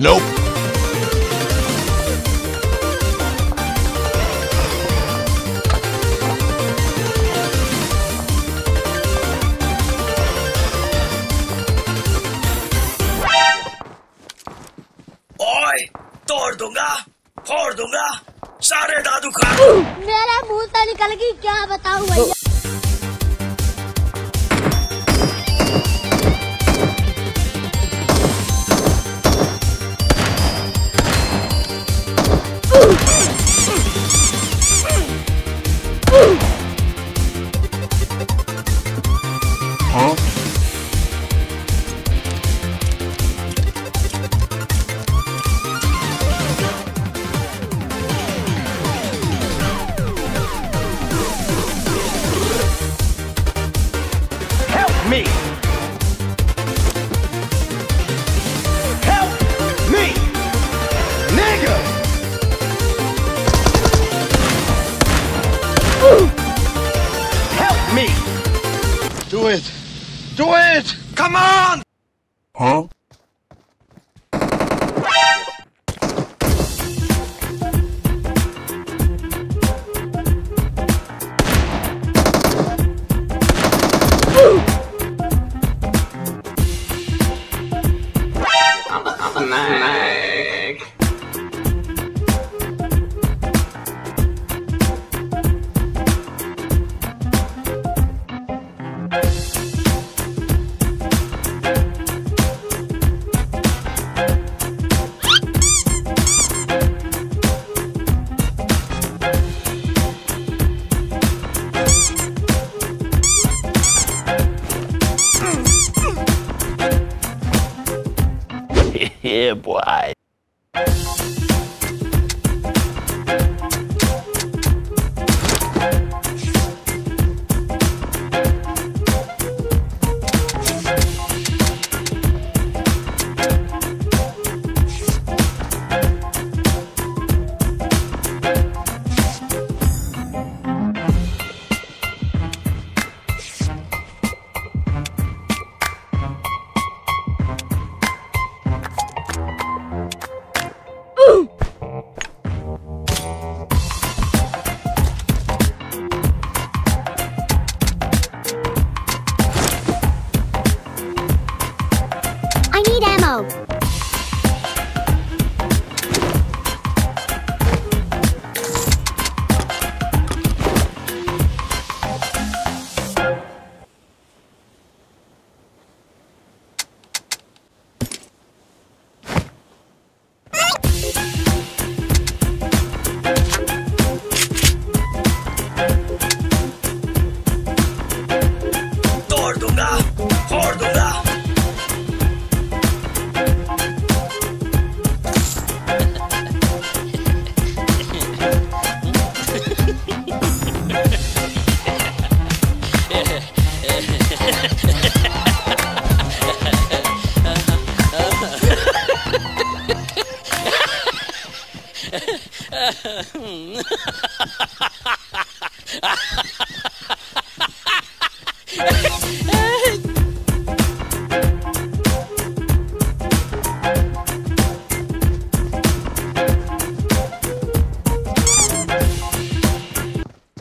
Nope. Oi, तोड़ दूंगा, सारे दादू खा। मेरा मुंह से निकल गई क्या बताऊं भैया। Me. Help me, nigga. Ooh. Help me. Do it. Do it. Come on. Huh? Yeah, boy.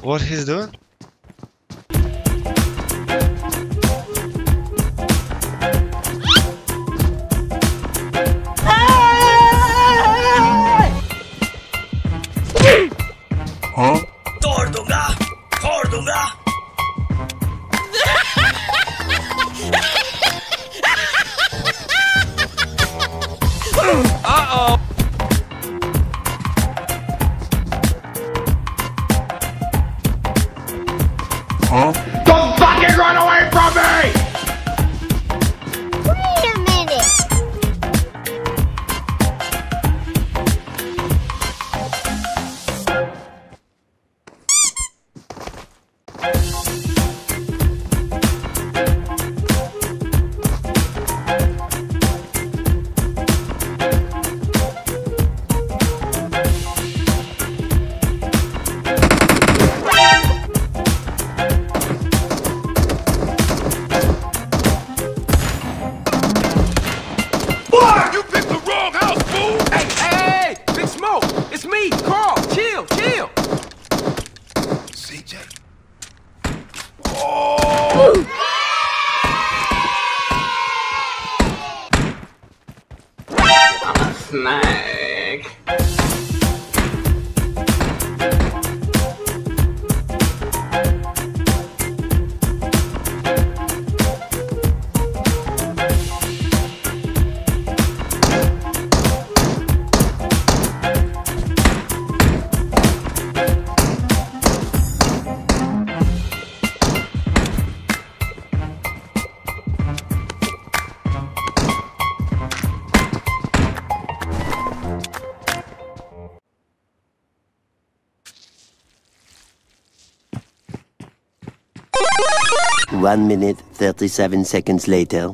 what he's doing? Huh? Tordunga! Uh-oh! Huh? Don't fucking run away from me! Wait a minute. Snag. One minute, 37 seconds later.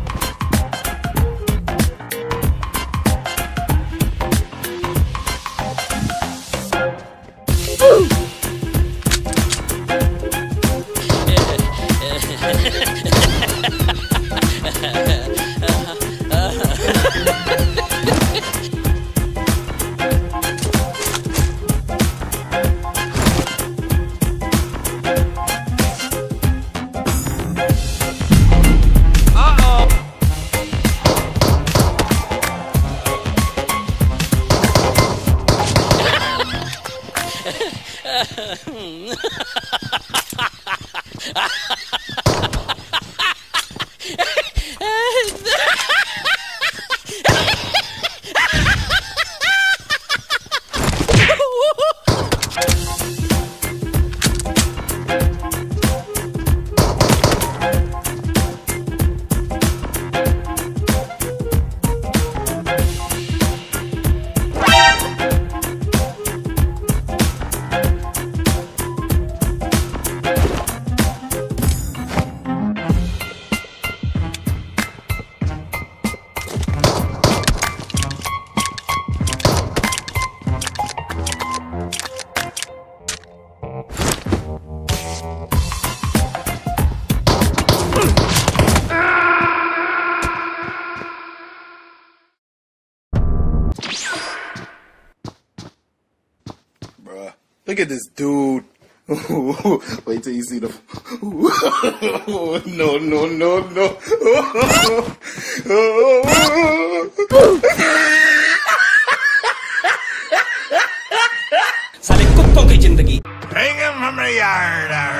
Look at this dude. Wait till you see the. No, no, no, no. Saale kuttong ki zindagi. Bring him from the yard.